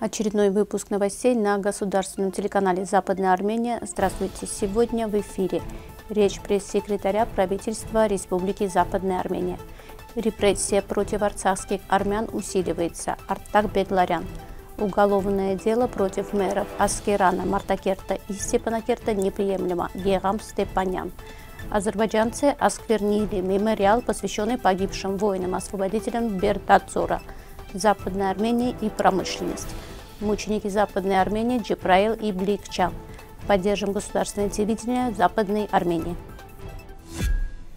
Очередной выпуск новостей на государственном телеканале «Западная Армения». Здравствуйте! Сегодня в эфире речь пресс-секретаря правительства Республики Западная Армения. Репрессия против арцахских армян усиливается. Артак Бегларян. Уголовное дело против мэров Аскерана, Мартакерта и Степанакерта неприемлемо. Гегам Степанян. Азербайджанцы осквернили мемориал, посвященный погибшим воинам-освободителям Бердадзора. Западной Армении и промышленность. Мученики Западной Армении Джипраел Ибликчян. Поддержим государственное телевидение Западной Армении.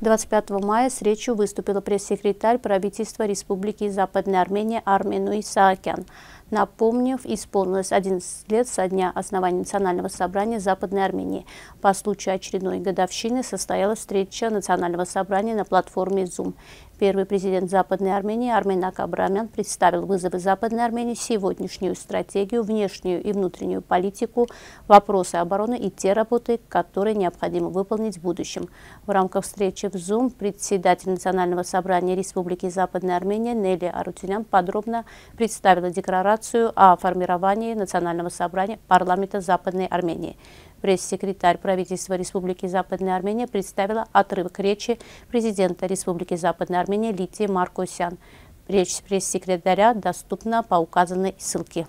25 мая с речью выступила пресс-секретарь правительства Республики Западная Армения Арминуи Саакян. Напомнив, исполнилось 11 лет со дня основания Национального собрания Западной Армении. По случаю очередной годовщины состоялась встреча Национального собрания на платформе Zoom. Первый президент Западной Армении Армен Акабрамян представил вызовы Западной Армении, сегодняшнюю стратегию, внешнюю и внутреннюю политику, вопросы обороны и те работы, которые необходимо выполнить в будущем. В рамках встречи в Zoom председатель Национального собрания Республики Западная Армения Нели Арутцелиан подробно представила декларацию о формировании Национального собрания парламента Западной Армении. Пресс-секретарь правительства Республики Западная Армения представила отрывок речи президента Республики Западная Армения Лити Маркусян. Речь пресс-секретаря доступна по указанной ссылке.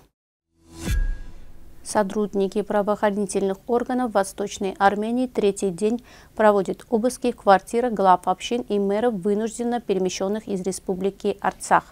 Сотрудники правоохранительных органов Восточной Армении третий день проводят обыски в квартирах глав общин и мэров, вынужденно перемещенных из республики Арцах.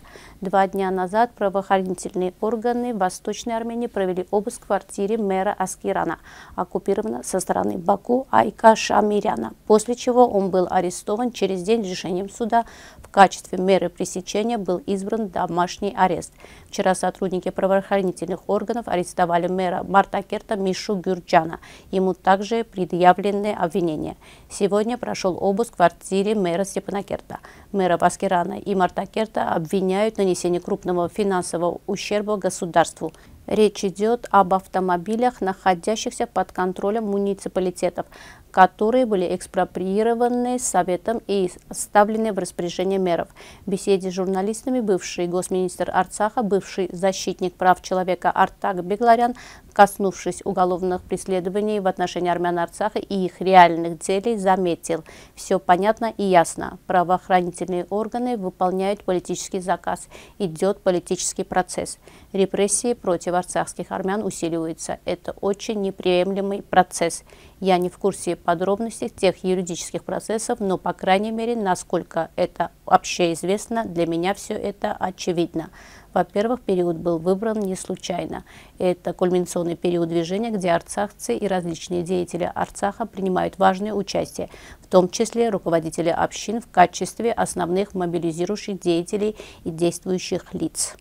2 дня назад правоохранительные органы Восточной Армении провели обыск в квартире мэра Аскерана, оккупированного со стороны Баку Айка Шамиряна, после чего он был арестован. Через день решением суда в качестве меры пресечения был избран домашний арест. Вчера сотрудники правоохранительных органов арестовали мэра Мартакерта Мишу Гюрджана. Ему также предъявлены обвинения. Сегодня прошел обыск в квартире мэра Степанакерта. Мэра Аскерана и Мартакерта обвиняют в нанесении крупного финансового ущерба государству. Речь идет об автомобилях, находящихся под контролем муниципалитетов, которые были экспроприированы советом и оставлены в распоряжение мэров. В беседе с журналистами бывший госминистр Арцаха, бывший защитник прав человека Артак Бегларян, коснувшись уголовных преследований в отношении армян Арцаха и их реальных целей, заметил: все понятно и ясно. Правоохранительные органы выполняют политический заказ. Идет политический процесс. Репрессии против арцахских армян усиливаются. Это очень неприемлемый процесс. Я не в курсе подробностей тех юридических процессов, но, по крайней мере, насколько это общеизвестно, для меня все это очевидно. Во-первых, период был выбран не случайно. Это кульминационный период движения, где арцахцы и различные деятели Арцаха принимают важное участие, в том числе руководители общин в качестве основных мобилизирующих деятелей и действующих лиц.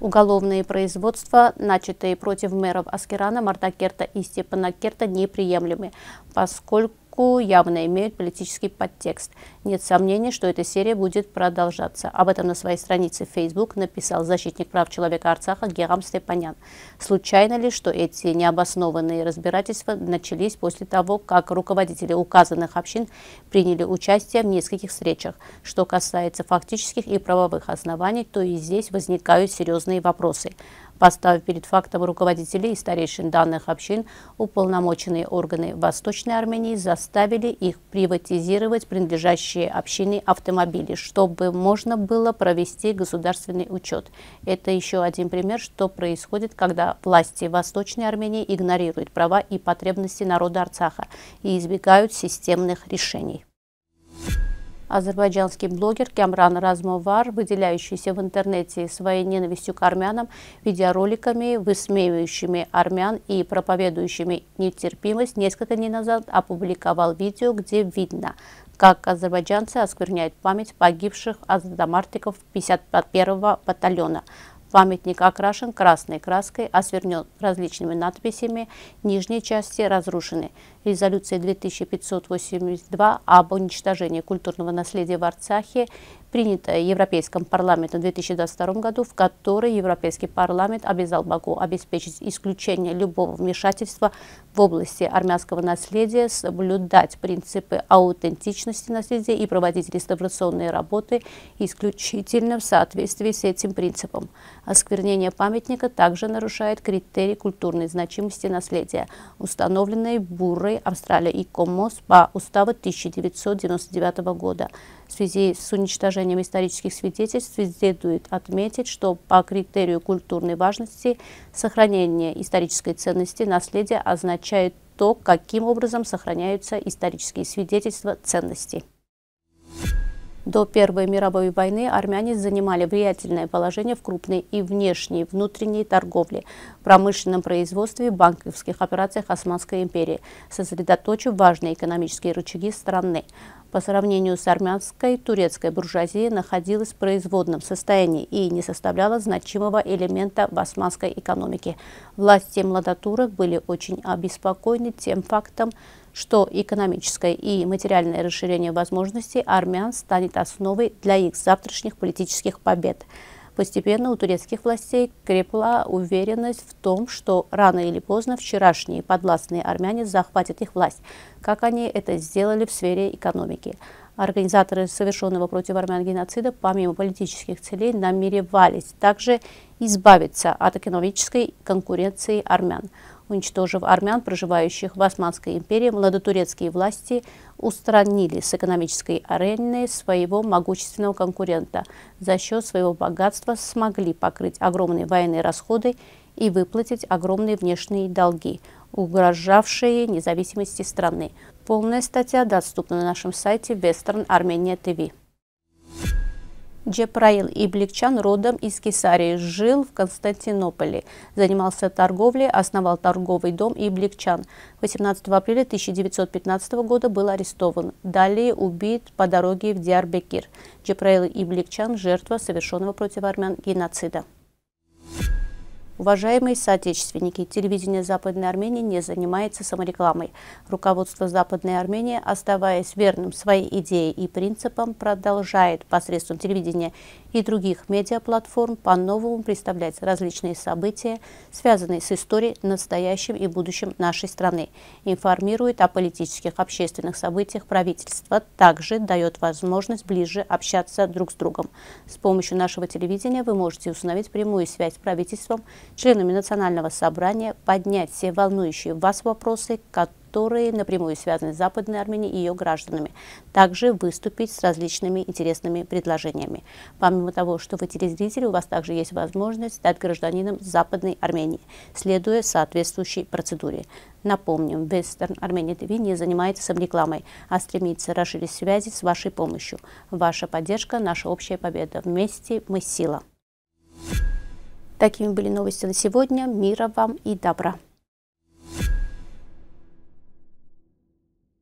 Уголовные производства, начатые против мэров Аскерана, Мартакерта и Степанакерта, неприемлемы, поскольку явно имеют политический подтекст. Нет сомнений, что эта серия будет продолжаться. Об этом на своей странице в Facebook написал защитник прав человека Арцаха Гегам Степанян. Случайно ли, что эти необоснованные разбирательства начались после того, как руководители указанных общин приняли участие в нескольких встречах? Что касается фактических и правовых оснований, то и здесь возникают серьезные вопросы. Поставив перед фактом руководителей и старейшин данных общин, уполномоченные органы Восточной Армении заставили их приватизировать принадлежащие общины автомобилей, чтобы можно было провести государственный учет. Это еще один пример, что происходит, когда власти Восточной Армении игнорируют права и потребности народа Арцаха и избегают системных решений. Азербайджанский блогер Кемран Размовар, выделяющийся в интернете своей ненавистью к армянам, видеороликами, высмеивающими армян и проповедующими нетерпимость, несколько дней назад опубликовал видео, где видно, как азербайджанцы оскверняют память погибших азербайджанцев 51-го батальона. Памятник окрашен красной краской, освернен различными надписями, нижние части разрушены. резолюции 2582 об уничтожении культурного наследия в Арцахе, принятой Европейским парламентом в 2022 году, в которой Европейский парламент обязал Баку обеспечить исключение любого вмешательства в области армянского наследия, соблюдать принципы аутентичности наследия и проводить реставрационные работы исключительно в соответствии с этим принципом. Осквернение памятника также нарушает критерии культурной значимости наследия, установленные Бурой, Австралией и Комос по уставу 1999 года. В связи с уничтожением исторических свидетельств следует отметить, что по критерию культурной важности сохранение исторической ценности наследия означает то, каким образом сохраняются исторические свидетельства ценности. До Первой мировой войны армяне занимали влиятельное положение в крупной и внешней, внутренней торговле, промышленном производстве, банковских операциях Османской империи, сосредоточив важные экономические рычаги страны. По сравнению с армянской, турецкая буржуазия находилась в производном состоянии и не составляла значимого элемента в османской экономике. Власти младотурок были очень обеспокоены тем фактом, что экономическое и материальное расширение возможностей армян станет основой для их завтрашних политических побед. Постепенно у турецких властей крепла уверенность в том, что рано или поздно вчерашние подвластные армяне захватят их власть, как они это сделали в сфере экономики. Организаторы совершенного против армян геноцида, помимо политических целей, намеревались также избавиться от экономической конкуренции армян. Уничтожив армян, проживающих в Османской империи, младотурецкие власти устранили с экономической арены своего могущественного конкурента. За счет своего богатства смогли покрыть огромные военные расходы и выплатить огромные внешние долги, угрожавшие независимости страны. Полная статья доступна на нашем сайте Western Armenia TV. Джипраел Ибликчян, родом из Кесарии, жил в Константинополе, занимался торговлей, основал торговый дом Ибликчян. 18 апреля 1915 года был арестован, далее убит по дороге в Диарбекир. Джипраел Ибликчян – жертва совершенного против армян геноцида. Уважаемые соотечественники, телевидение Западной Армении не занимается саморекламой. Руководство Западной Армении, оставаясь верным своей идее и принципам, продолжает посредством телевидения и других медиаплатформ по-новому представлять различные события, связанные с историей, настоящим и будущим нашей страны. Информирует о политических, общественных событиях правительства, также дает возможность ближе общаться друг с другом. С помощью нашего телевидения вы можете установить прямую связь с правительством, членами Национального собрания, поднять все волнующие вас вопросы, которые напрямую связаны с Западной Арменией и ее гражданами, также выступить с различными интересными предложениями. Помимо того, что вы телезрители, у вас также есть возможность стать гражданином Западной Армении, следуя соответствующей процедуре. Напомним, Western Armenia TV не занимается саморекламой, а стремится расширить связи с вашей помощью. Ваша поддержка – наша общая победа. Вместе мы сила. Такими были новости на сегодня. Мира вам и добра!